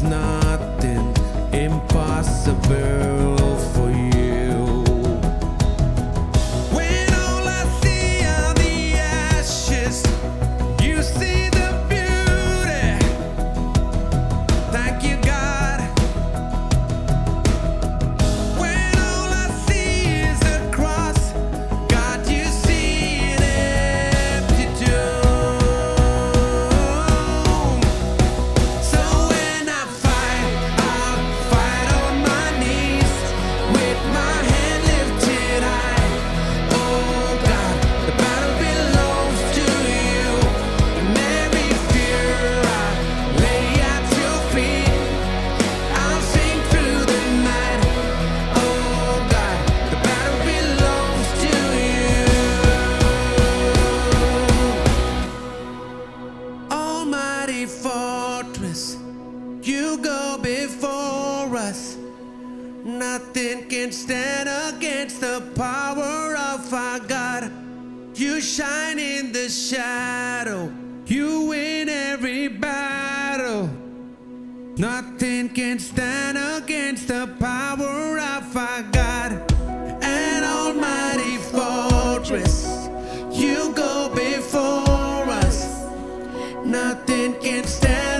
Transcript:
There's nothing impossible for you. When all I see are the ashes, you see the beauty. Thank you, God. When all I see is a cross, God, you see an empty tomb. So when I fight on my knees with my hand lifted high. Oh God, the battle belongs to you. And every fear I lay at your feet. I'll sing through the night. Oh God, the battle belongs to you. Almighty fortress, you go before us. Nothing can stand against the power of our God. You shine in the shadow. You win every battle. Nothing can stand against the power of our God. An almighty fortress, you go before us. Nothing can stand